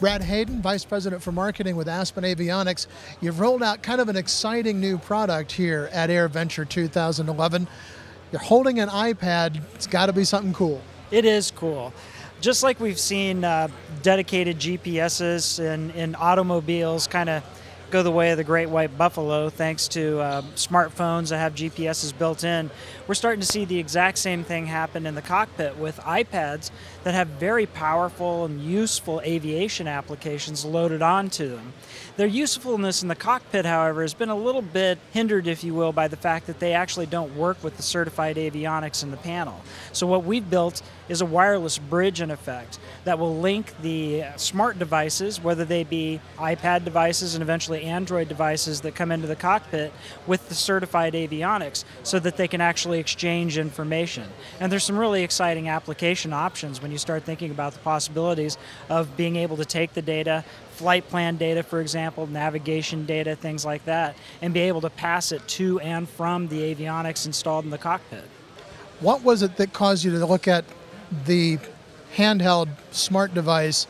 Brad Hayden, Vice President for Marketing with Aspen Avionics. You've rolled out kind of an exciting new product here at AirVenture 2011. You're holding an iPad. It's got to be something cool. It is cool. Just like we've seen dedicated GPSs in automobiles kind of go the way of the great white buffalo thanks to smartphones that have GPSs built in, we're starting to see the exact same thing happen in the cockpit with iPads that have very powerful and useful aviation applications loaded onto them. Their usefulness in the cockpit, however, has been a little bit hindered, if you will, by the fact that they actually don't work with the certified avionics in the panel. So what we've built is a wireless bridge, in effect, that will link the smart devices, whether they be iPad devices and eventually Android devices that come into the cockpit, with the certified avionics so that they can actually exchange information. And there's some really exciting application options when you start thinking about the possibilities of being able to take the data, flight plan data, for example, navigation data, things like that, and be able to pass it to and from the avionics installed in the cockpit. What was it that caused you to look at the handheld smart device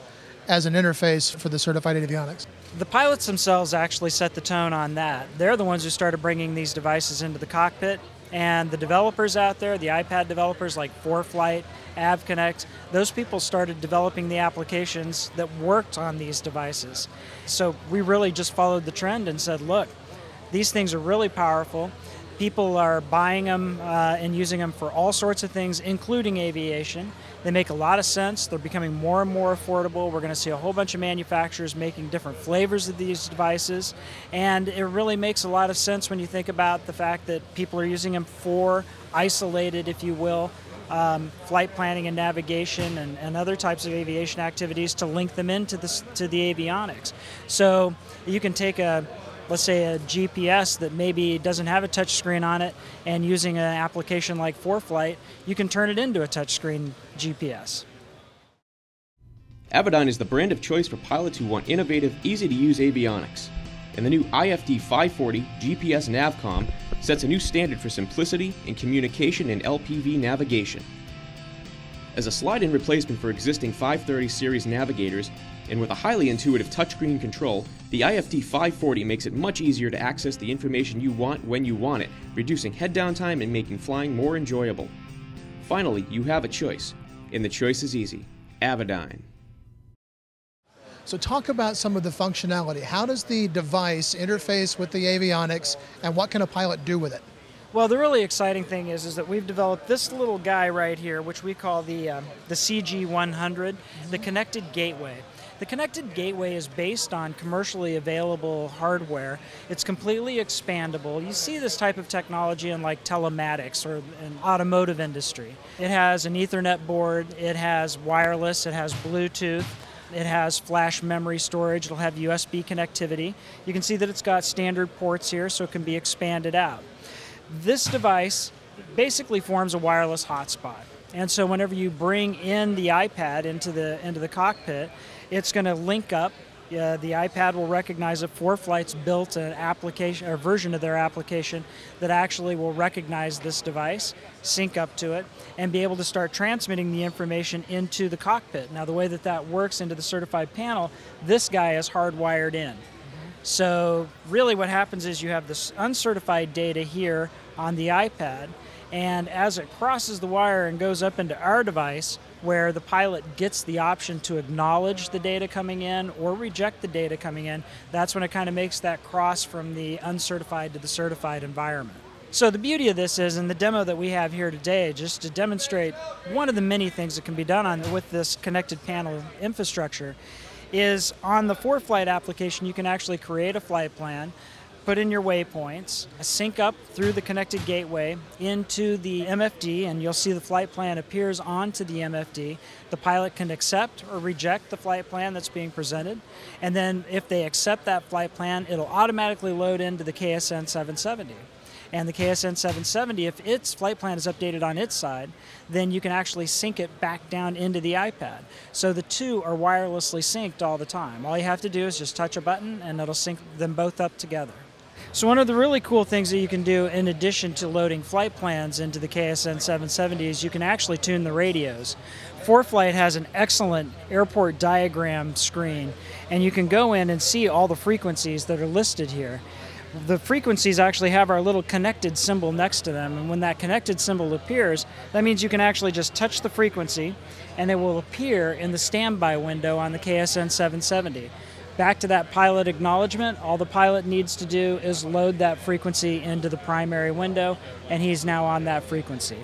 as an interface for the certified avionics? The pilots themselves actually set the tone on that. They're the ones who started bringing these devices into the cockpit, and the developers out there, the iPad developers like ForeFlight, AvConnect, those people started developing the applications that worked on these devices. So we really just followed the trend and said, look, these things are really powerful. People are buying them and using them for all sorts of things, including aviation. They make a lot of sense. They're becoming more and more affordable. We're going to see a whole bunch of manufacturers making different flavors of these devices. And it really makes a lot of sense when you think about the fact that people are using them for isolated, if you will, flight planning and navigation and other types of aviation activities to link them into to the avionics. So you can take a, let's say, a GPS that maybe doesn't have a touch screen on it, and using an application like ForeFlight, you can turn it into a touchscreen GPS. Avidyne is the brand of choice for pilots who want innovative, easy-to-use avionics. And the new IFT 540 GPS Navcom sets a new standard for simplicity in communication and LPV navigation. As a slide-in replacement for existing 530 series navigators, and with a highly intuitive touchscreen control, the IFT 540 makes it much easier to access the information you want when you want it, reducing head-down time and making flying more enjoyable. Finally, you have a choice, and the choice is easy. Avidyne. So talk about some of the functionality. How does the device interface with the avionics, and what can a pilot do with it? Well, the really exciting thing is that we've developed this little guy right here, which we call the CG100, the connected gateway. The connected gateway is based on commercially available hardware. It's completely expandable. You see this type of technology in like telematics or an automotive industry. It has an Ethernet board, it has wireless, it has Bluetooth, it has flash memory storage, it'll have USB connectivity. You can see that it's got standard ports here, so it can be expanded out. This device basically forms a wireless hotspot. And so whenever you bring in the iPad into the cockpit, it's going to link up. The iPad will recognize that ForeFlight's built an application or version of their application that actually will recognize this device, sync up to it, and be able to start transmitting the information into the cockpit. Now, the way that that works into the certified panel, this guy is hardwired in. So really what happens is you have this uncertified data here on the iPad, and as it crosses the wire and goes up into our device, where the pilot gets the option to acknowledge the data coming in or reject the data coming in, that's when it kind of makes that cross from the uncertified to the certified environment. So the beauty of this is, in the demo that we have here today, just to demonstrate one of the many things that can be done with this connected panel infrastructure, is on the ForeFlight application you can actually create a flight plan, put in your waypoints, sync up through the connected gateway into the MFD, and you'll see the flight plan appears onto the MFD. The pilot can accept or reject the flight plan that's being presented, and then if they accept that flight plan, it'll automatically load into the KSN 770. And the KSN 770, if its flight plan is updated on its side, then you can actually sync it back down into the iPad. So the two are wirelessly synced all the time. All you have to do is just touch a button and it'll sync them both up together. So one of the really cool things that you can do in addition to loading flight plans into the KSN 770 is you can actually tune the radios. ForeFlight has an excellent airport diagram screen, and you can go in and see all the frequencies that are listed here. The frequencies actually have our little connected symbol next to them, and when that connected symbol appears, that means you can actually just touch the frequency and it will appear in the standby window on the KSN 770. Back to that pilot acknowledgement, all the pilot needs to do is load that frequency into the primary window, and he's now on that frequency.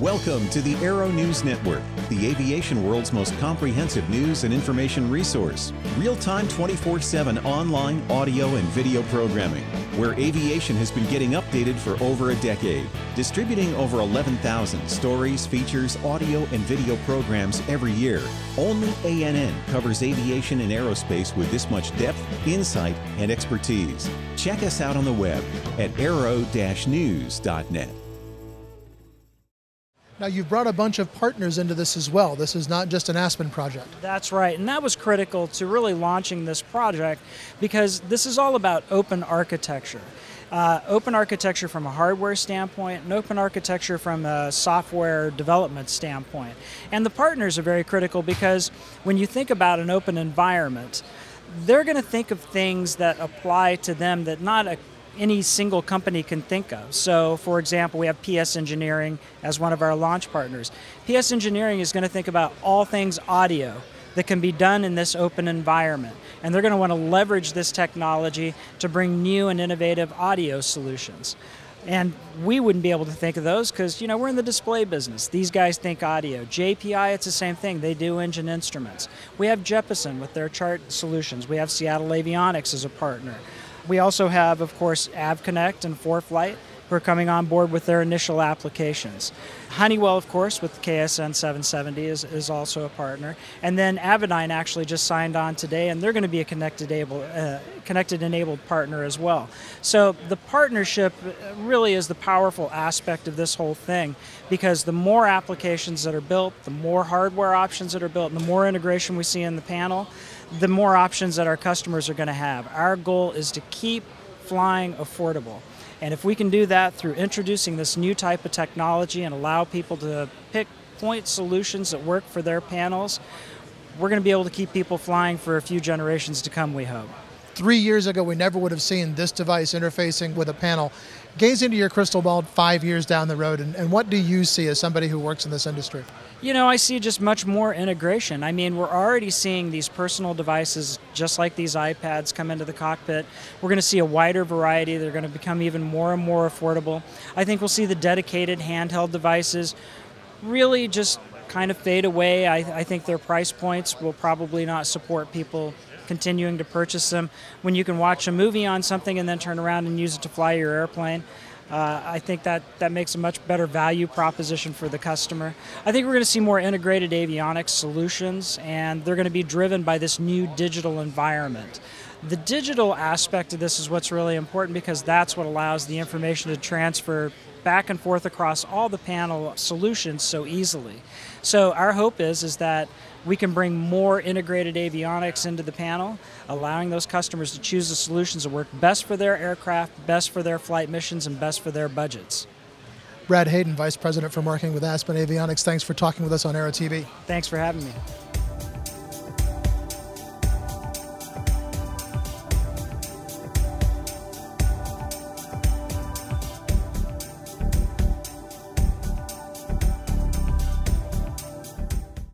Welcome to the Aero News Network, the aviation world's most comprehensive news and information resource. Real-time 24/7 online audio and video programming, where aviation has been getting updated for over a decade, distributing over 11,000 stories, features, audio and video programs every year. Only ANN covers aviation and aerospace with this much depth, insight and expertise. Check us out on the web at aero-news.net. Now, you've brought a bunch of partners into this as well. This is not just an Aspen project. That's right, and that was critical to really launching this project, because this is all about open architecture. Open architecture from a hardware standpoint, and open architecture from a software development standpoint. And the partners are very critical, because when you think about an open environment, they're going to think of things that apply to them that not any single company can think of. So, for example, we have PS Engineering as one of our launch partners. PS Engineering is going to think about all things audio that can be done in this open environment, and they're going to want to leverage this technology to bring new and innovative audio solutions. And we wouldn't be able to think of those because, you know, we're in the display business. These guys think audio. JPI, it's the same thing. They do engine instruments. We have Jeppesen with their chart solutions. We have Seattle Avionics as a partner. We also have, of course, AvConnect and ForeFlight, who are coming on board with their initial applications. Honeywell, of course, with KSN 770 is also a partner. And then Avidyne actually just signed on today, and they're going to be a connected enabled partner as well. So the partnership really is the powerful aspect of this whole thing, because the more applications that are built, the more hardware options that are built, and the more integration we see in the panel, the more options that our customers are going to have. Our goal is to keep flying affordable. And if we can do that through introducing this new type of technology and allow people to pick point solutions that work for their panels, we're going to be able to keep people flying for a few generations to come, we hope. 3 years ago, we never would have seen this device interfacing with a panel. Gaze into your crystal ball 5 years down the road, and what do you see as somebody who works in this industry? You know, I see just much more integration. I mean, we're already seeing these personal devices, just like these iPads, come into the cockpit. We're going to see a wider variety. They're going to become even more and more affordable. I think we'll see the dedicated handheld devices really just kind of fade away. I think their price points will probably not support people continuing to purchase them. When you can watch a movie on something and then turn around and use it to fly your airplane, I think that makes a much better value proposition for the customer. I think we're going to see more integrated avionics solutions, and they're going to be driven by this new digital environment. The digital aspect of this is what's really important, because that's what allows the information to transfer back and forth across all the panel solutions so easily. So our hope is that we can bring more integrated avionics into the panel, allowing those customers to choose the solutions that work best for their aircraft, best for their flight missions, and best for their budgets. Brad Hayden, Vice President for Marketing with Aspen Avionics, thanks for talking with us on AeroTV. Thanks for having me.